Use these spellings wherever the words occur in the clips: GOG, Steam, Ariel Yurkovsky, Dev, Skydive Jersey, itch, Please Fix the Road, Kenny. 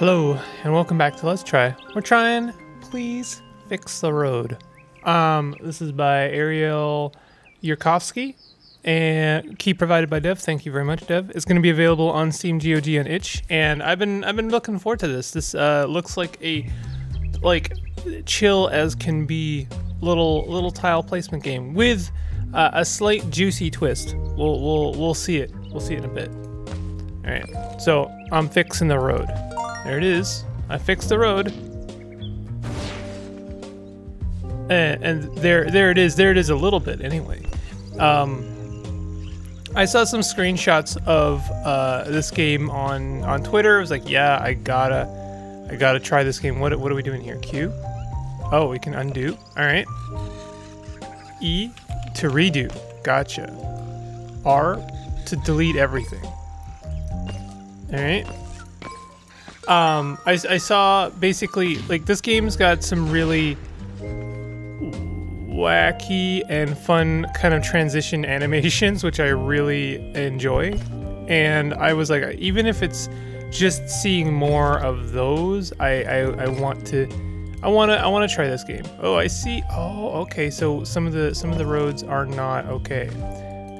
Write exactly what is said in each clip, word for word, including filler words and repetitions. Hello, and welcome back to Let's Try. We're trying Please Fix the Road. Um, this is by Ariel Yurkovsky, and key provided by Dev. Thank you very much, Dev. It's going to be available on Steam, G O G, and itch. And I've been I've been looking forward to this. This uh, looks like a like chill as can be little little tile placement game with uh, a slight juicy twist. We'll we'll we'll see it. We'll see it in a bit. All right. So I'm fixing the road. There it is. I fixed the road. And, and there there it is. There it is a little bit anyway. Um, I saw some screenshots of uh, this game on, on Twitter. I was like, yeah, I gotta I gotta try this game. What, what are we doing here? Q? Oh, we can undo. All right. E to redo. Gotcha. R to delete everything. All right. Um, I, I saw basically like this game's got some really wacky and fun kind of transition animations, which I really enjoy. And I was like, even if it's just seeing more of those, I, I, I want to, I want to, I want to try this game. Oh, I see. Oh, okay. So some of the, some of the roads are not okay.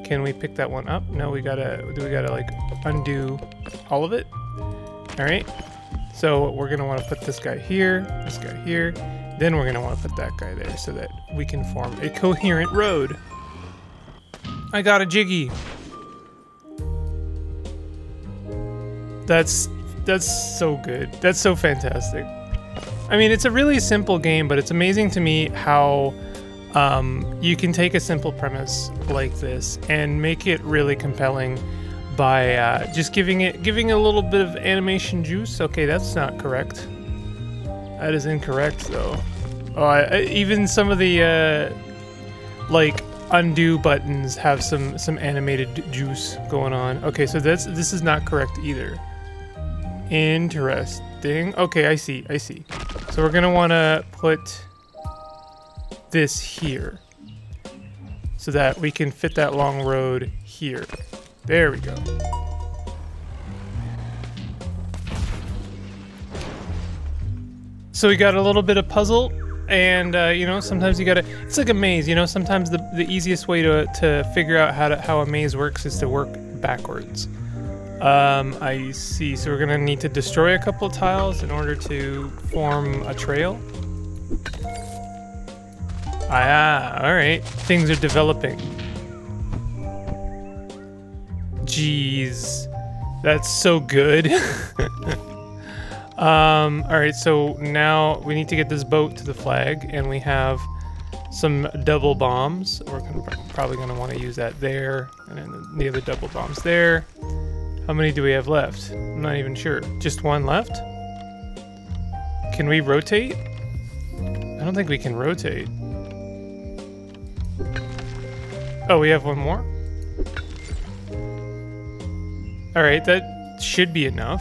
Can we pick that one up? No, we gotta, do we gotta like undo all of it? All right. So we're going to want to put this guy here, this guy here, then we're going to want to put that guy there so that we can form a coherent road. I got a jiggy. That's that's so good. That's so fantastic. I mean, it's a really simple game, but it's amazing to me how um, you can take a simple premise like this and make it really compelling by uh, just giving it giving it a little bit of animation juice. Okay, that's not correct. That is incorrect though. Oh, I, I, even some of the uh, like undo buttons have some some animated juice going on. Okay, so that's this is not correct either. Interesting. Okay, I see, I see. So we're gonna wanna put this here so that we can fit that long road here. There we go. So we got a little bit of puzzle, and uh, you know, sometimes you gotta. It's like a maze, you know. Sometimes the the easiest way to to figure out how to how a maze works is to work backwards. Um, I see. So we're gonna need to destroy a couple of tiles in order to form a trail. Ah, all right. Things are developing. Jeez, that's so good. um, all right, so now we need to get this boat to the flag, and we have some double bombs. We're gonna, probably going to want to use that there, and then the other double bombs there. How many do we have left? I'm not even sure. Just one left? Can we rotate? I don't think we can rotate. Oh, we have one more? All right, that should be enough.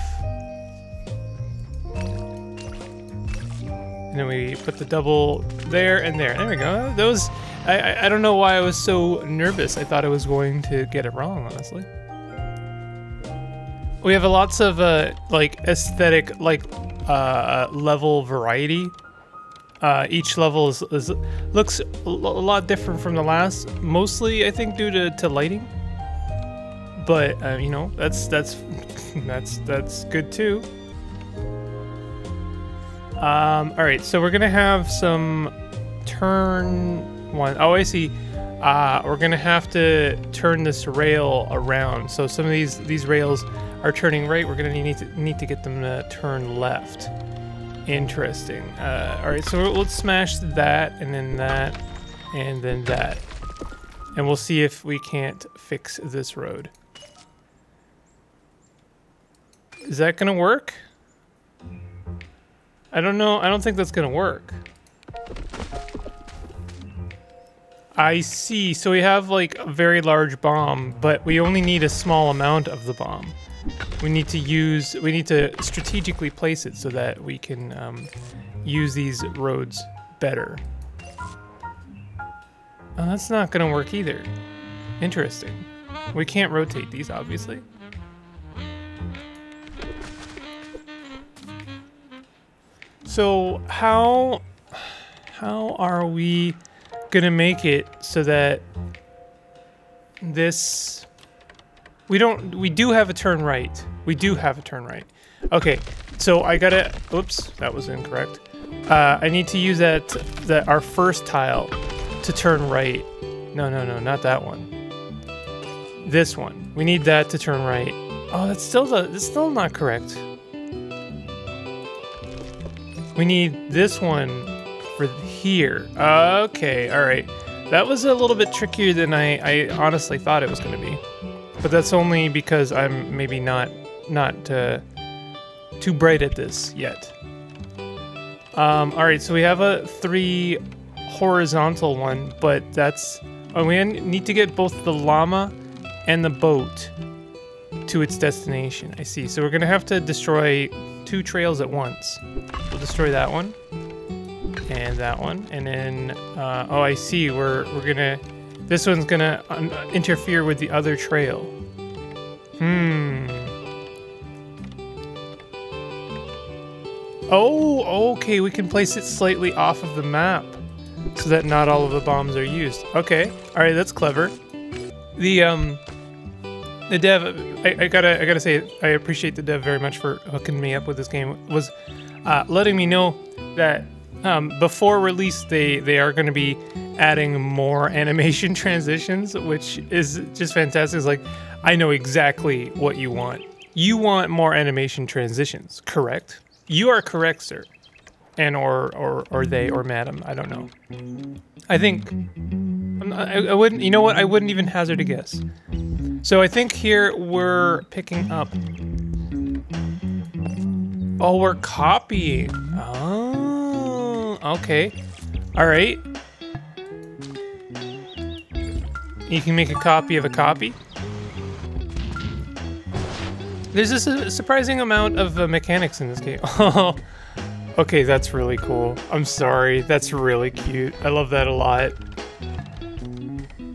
And then we put the double there and there. There we go. Those, I, I don't know why I was so nervous. I thought I was going to get it wrong, honestly. We have lots of uh, like aesthetic, like uh, level variety. Uh, each level is, is looks a lot different from the last, mostly I think due to, to lighting. But uh, you know, that's that's that's that's good too. Um, all right, so we're gonna have some turn one. Oh, I see. Uh, we're gonna have to turn this rail around. So some of these these rails are turning right. We're gonna need to need to get them to turn left. Interesting. Uh, all right, so let's smash that and then that and then that, and we'll see if we can't fix this road. Is that gonna work? I don't know. I don't think that's gonna work. I see. So we have like a very large bomb, but we only need a small amount of the bomb. We need to use, we need to strategically place it so that we can um, use these roads better. Oh, that's not gonna work either. Interesting. We can't rotate these, obviously. So how how are we gonna make it so that this we don't we do have a turn right. We do have a turn right. Okay, so I gotta oops, that was incorrect. Uh, I need to use that that our first tile to turn right. No, no, no, not that one. This one. We need that to turn right. Oh, that's still the that's still not correct. We need this one for here. Okay, all right. That was a little bit trickier than I, I honestly thought it was going to be. But that's only because I'm maybe not not uh, too bright at this yet. Um, all right, so we have a three horizontal one, but that's... Oh, we need to get both the llama and the boat to its destination. I see. So we're going to have to destroy two trails at once. We'll destroy that one and that one, and then uh, oh, I see. We're we're gonna. This one's gonna un interfere with the other trail. Hmm. Oh, okay. We can place it slightly off of the map so that not all of the bombs are used. Okay. All right. That's clever. The um. The dev, I, I gotta, I gotta say, I appreciate the dev very much for hooking me up with this game. It was uh, letting me know that um, before release, they they are going to be adding more animation transitions, which is just fantastic. It's like, I know exactly what you want. You want more animation transitions, correct? You are correct, sir, and or or or they or madam. I don't know. I think I'm not, I, I wouldn't. You know what? I wouldn't even hazard a guess. So I think here we're picking up. Oh, we're copying. Oh, okay. All right. You can make a copy of a copy. There's just a surprising amount of uh, mechanics in this game. Oh, okay, that's really cool. I'm sorry, that's really cute. I love that a lot.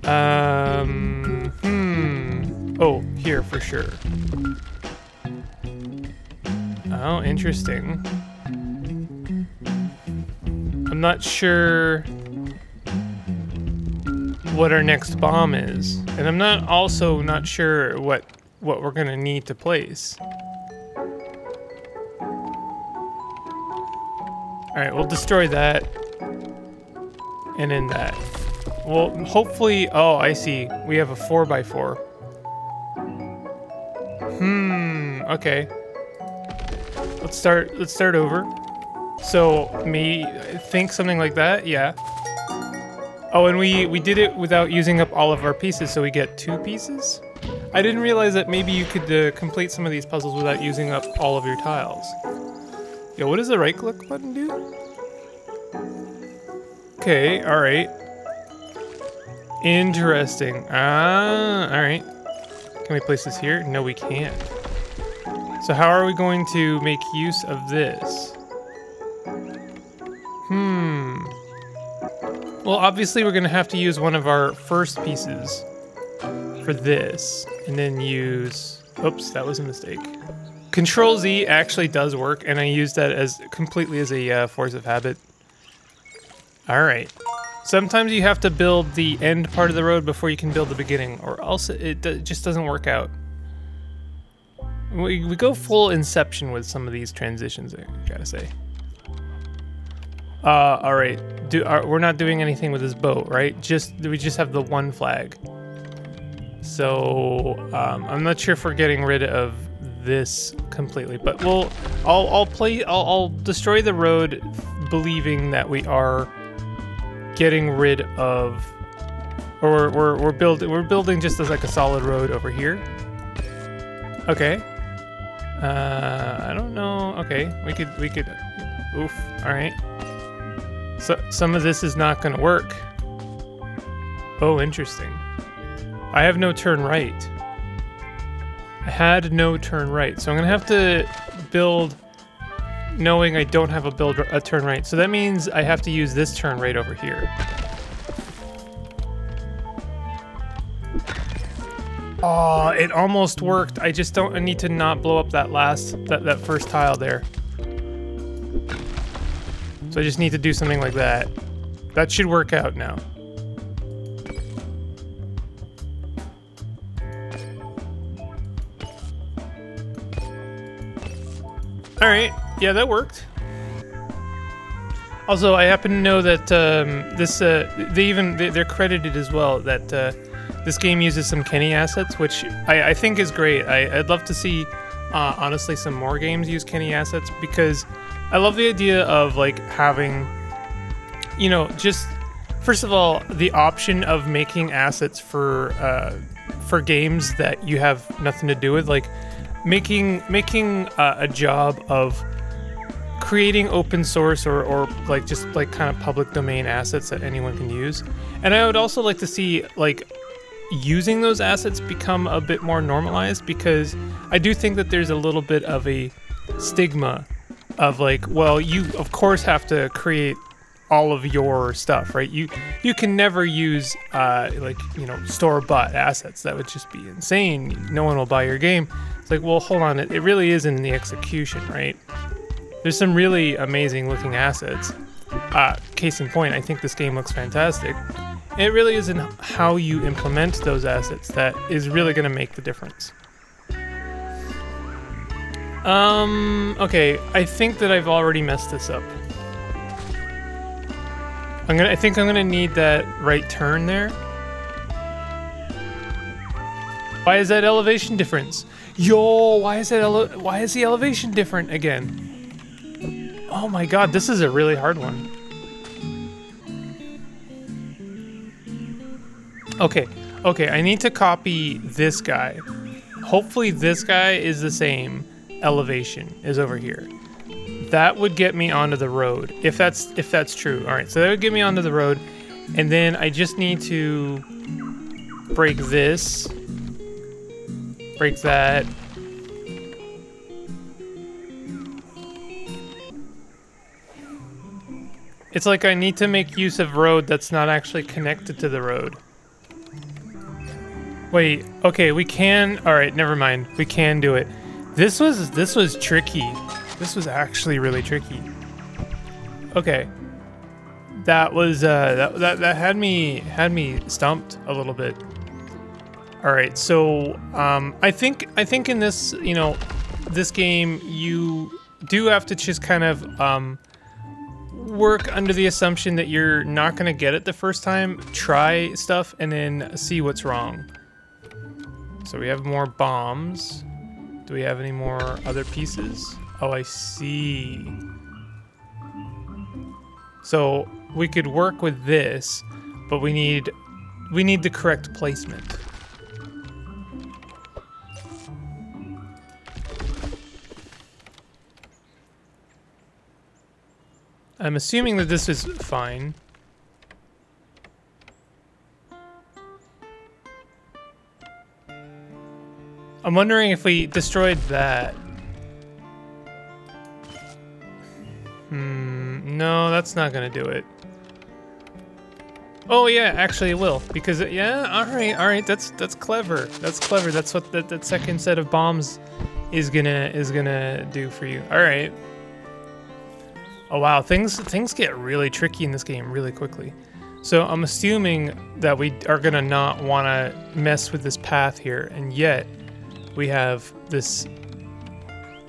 Um, hmm. Oh, here for sure. Oh, interesting. I'm not sure what our next bomb is. And I'm not also not sure what what we're gonna need to place. Alright, we'll destroy that. And then that. Well, hopefully, oh, I see. We have a four by four. Hmm, okay. Let's start let's start over. So me think something like that, yeah. Oh, and we, we did it without using up all of our pieces, so we get two pieces? I didn't realize that maybe you could uh, complete some of these puzzles without using up all of your tiles. Yo, what does the right click button do? Okay, alright. Interesting. Ah, alright. Can we place this here? No, we can't. So how are we going to make use of this? Hmm. Well, obviously we're going to have to use one of our first pieces for this. And then use... Oops, that was a mistake. Control Z actually does work, and I use that as completely as a uh, force of habit. Alright. Sometimes you have to build the end part of the road before you can build the beginning, or else it, it just doesn't work out. We, we go full Inception with some of these transitions, I gotta say. Uh, all right, do, are, we're not doing anything with this boat, right? Just we just have the one flag. So um, I'm not sure if we're getting rid of this completely, but we'll I'll I'll play I'll, I'll destroy the road, believing that we are getting rid of, or we're, we're, we're building we're building just as like a solid road over here. Okay. Uh, I don't know. Okay, we could we could. Oof. All right. So some of this is not gonna work. Oh, interesting. I have no turn right. I had no turn right, so I'm gonna have to build. Knowing I don't have a build a turn right, so that means I have to use this turn right over here. Oh, it almost worked. I just don't I need to not blow up that last that, that first tile there. So I just need to do something like that. That should work out now. All right, yeah, that worked. Also, I happen to know that um, this, uh, they even, they're credited as well, that uh, this game uses some Kenny assets, which I, I think is great. I, I'd love to see, uh, honestly, some more games use Kenny assets, because I love the idea of, like, having, you know, just, first of all, the option of making assets for, uh, for games that you have nothing to do with, like, making, making uh, a job of creating open source or, or like just like kind of public domain assets that anyone can use. And I would also like to see like using those assets become a bit more normalized, because I do think that there's a little bit of a stigma of like, well, you of course have to create all of your stuff, right? You you can never use uh, like, you know, store-bought assets. That would just be insane. No one will buy your game. It's like, well, hold on, it, it really is in the execution, right? There's some really amazing looking assets. Uh, case in point, I think this game looks fantastic. It really is in how you implement those assets that is really gonna make the difference. Um, okay, I think that I've already messed this up. I'm gonna, I think I'm gonna need that right turn there. Why is that elevation difference? Yo, why is that ele why is the elevation different again? Oh my god, this is a really hard one. Okay, okay, I need to copy this guy. Hopefully this guy is the same elevation as over here. That would get me onto the road, if that's if that's true. All right, so that would get me onto the road, and then I just need to break this, break that. It's like I need to make use of road that's not actually connected to the road. Wait, okay, we can, all right, never mind. We can do it. This was, this was tricky. This was actually really tricky. Okay. That was, uh, that, that, that had me, had me stumped a little bit. All right, so um, I think, I think in this, you know, this game, you do have to just kind of, um, work under the assumption that you're not going to get it the first time. Try stuff and then see what's wrong. So we have more bombs. Do we have any more other pieces? Oh, I see. So we could work with this, but we need we need the correct placement. I'm assuming that this is fine. I'm wondering if we destroyed that. Hmm, no, that's not gonna do it. Oh yeah, actually it will, because it, yeah, all right, all right, that's that's clever. That's clever. That's what that, that second set of bombs is gonna is gonna do for you. All right. Oh wow, things things get really tricky in this game really quickly. So I'm assuming that we are gonna not wanna mess with this path here, and yet we have this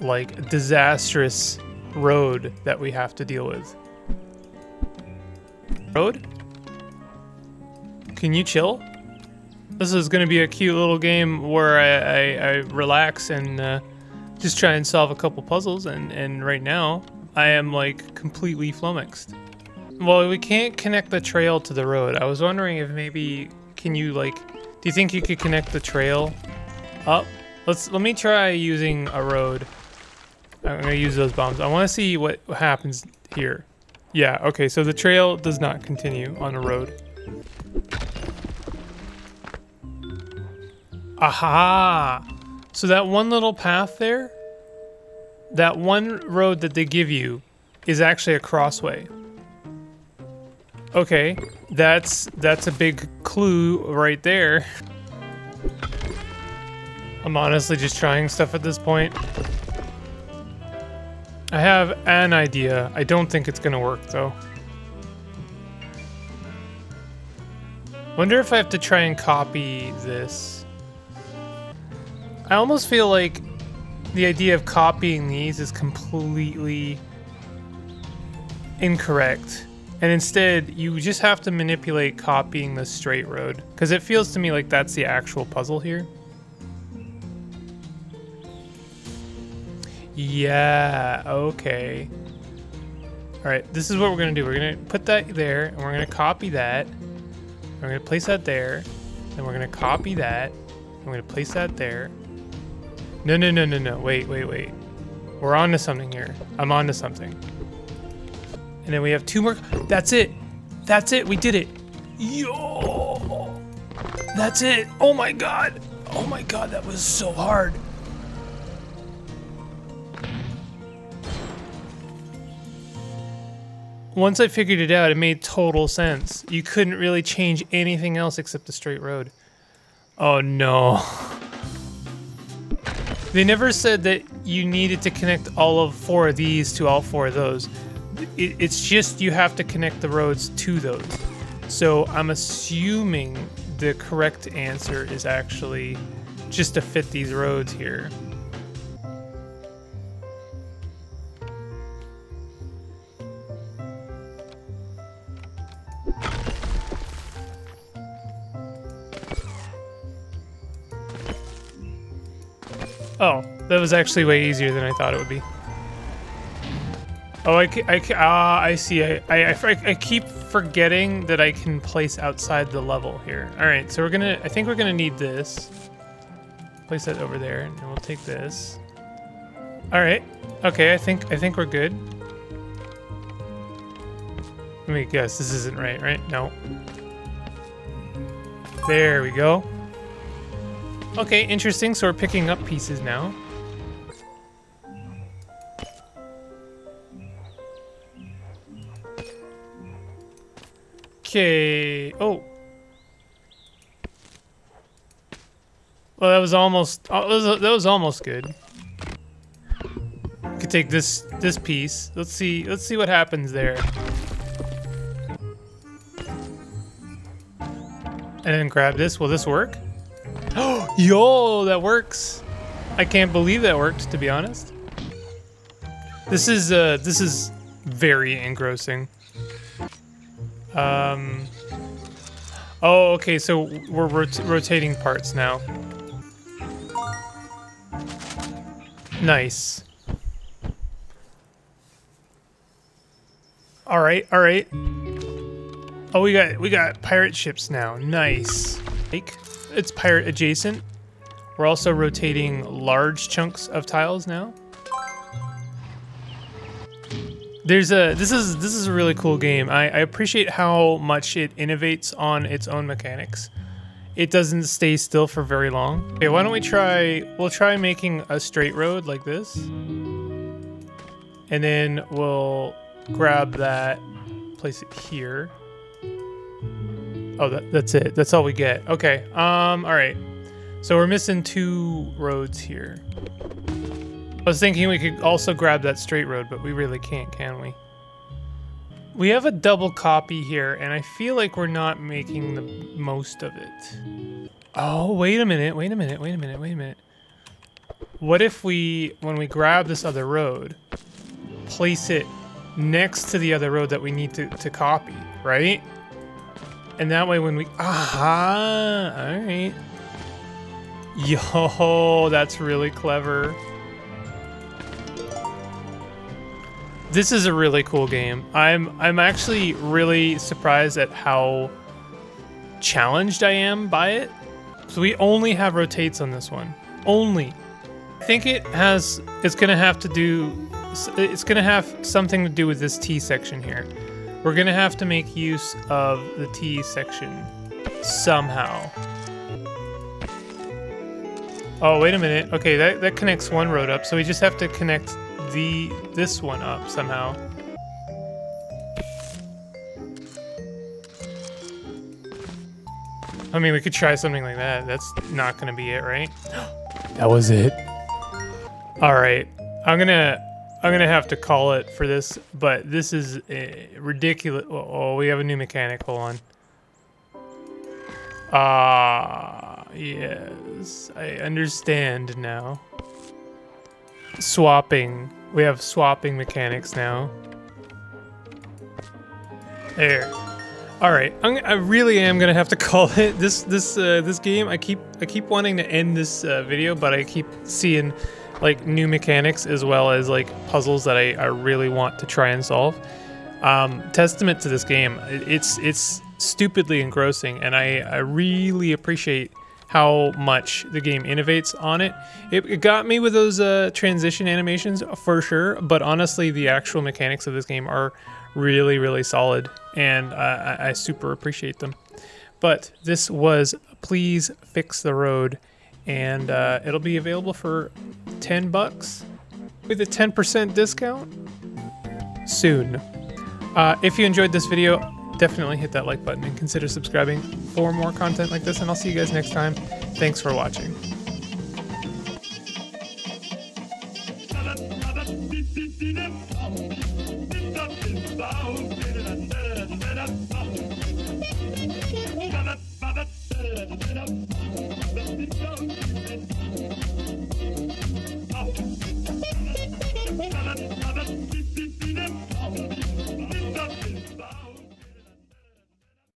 like disastrous road that we have to deal with. Road? Can you chill? This is gonna be a cute little game where I, I, I relax and uh, just try and solve a couple puzzles, and, and right now, I am like completely flummoxed. Well, we can't connect the trail to the road. I was wondering if maybe, can you like, do you think you could connect the trail up? Let's, let me try using a road. I'm gonna use those bombs. I wanna see what happens here. Yeah, okay, so the trail does not continue on a road. Aha! So that one little path there, that one road that they give you is actually a crossway. Okay, that's that's a big clue right there. I'm honestly just trying stuff at this point. I have an idea. I don't think it's gonna work, though. Wonder if I have to try and copy this. I almost feel like the idea of copying these is completely incorrect. And instead, you just have to manipulate copying the straight road. Because it feels to me like that's the actual puzzle here. Yeah, okay. Alright, this is what we're going to do. We're going to put that there, and we're going to copy that. We're going to place that there, and we're going to copy that. And we're going to place that there. No, no, no, no, no. Wait, wait, wait. We're on to something here. I'm on to something. And then we have two more. That's it. That's it. We did it. Yo. That's it. Oh my god. Oh my god. That was so hard. Once I figured it out, it made total sense. You couldn't really change anything else except the straight road. Oh no. They never said that you needed to connect all of four of these to all four of those. It's just you have to connect the roads to those. So I'm assuming the correct answer is actually just to fit these roads here. Oh, that was actually way easier than I thought it would be. Oh, I, I, ah, I see. I, I, I, I keep forgetting that I can place outside the level here. All right, so we're gonna, I think we're gonna need this. Place that over there, and we'll take this. All right, okay, I think, I think we're good. Let me guess, this isn't right, right? No. There we go. Okay, interesting, so we're picking up pieces now. Okay, oh. Well, that was almost, that was, that was almost good. We could take this, this piece. Let's see, let's see what happens there. And then grab this, will this work? Oh, yo, that works. I can't believe that worked, to be honest. This is, uh, this is very engrossing. Um, oh, okay, so we're rot rotating parts now. Nice. All right, all right. Oh, we got we got pirate ships now. Nice. It's pirate adjacent. We're also rotating large chunks of tiles now. There's a this is this is a really cool game. I, I appreciate how much it innovates on its own mechanics. It doesn't stay still for very long. Okay, why don't we try we'll try making a straight road like this. And then we'll grab that, place it here. Oh, that, that's it. That's all we get. Okay. Um all right. So we're missing two roads here. I was thinking we could also grab that straight road, but we really can't, can we? We have a double copy here, and I feel like we're not making the most of it. Oh, wait a minute, wait a minute, wait a minute, wait a minute. What if we, when we grab this other road, place it next to the other road that we need to, to copy, right? And that way when we, aha, all right. Yo, that's really clever. This is a really cool game. I'm I'm actually really surprised at how challenged I am by it. So we only have rotates on this one. Only. I think it has it's going to have to do it's going to have something to do with this T section here. We're going to have to make use of the T section somehow. Oh, wait a minute. Okay, that that connects one road up. So we just have to connect The, this one up somehow. I mean, we could try something like that. That's not gonna be it, right? That was it. All right, I'm gonna I'm gonna have to call it for this, but this is uh, ridiculous. Oh, we have a new mechanic. Hold on. Ah, uh, yes, I understand now. Swapping. We have swapping mechanics now. There. All right, I'm, I really am gonna have to call it. This this uh, this game. I keep I keep wanting to end this uh, video, but I keep seeing like new mechanics as well as like puzzles that I, I really want to try and solve. Um, testament to this game, it's it's stupidly engrossing, and I, I really appreciate how much the game innovates on it. It, it got me with those uh, transition animations for sure, but honestly the actual mechanics of this game are really, really solid, and uh, I, I super appreciate them. But this was Please Fix the Road, and uh, it'll be available for ten bucks with a ten percent discount soon. Uh, if you enjoyed this video, definitely hit that like button and consider subscribing for more content like this, and I'll see you guys next time. Thanks for watching.